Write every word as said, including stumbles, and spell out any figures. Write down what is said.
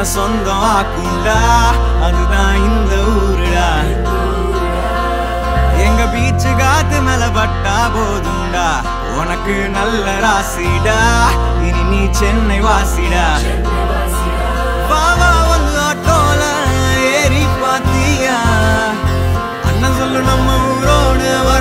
உன்னை சொந்தமாக்கும்டா அதுதான் இந்த ஊருடா. எங்க பீச்சு காத்து மேல பட்டா போதும்டா உனக்கு நல்ல ராசிடா இனி நீ சென்னை வாசிடா. பாவா வந்து ஆட்டோல ஏறி பாத்தியா அண்ணன் சொல்லு நம்ம ஊரோடு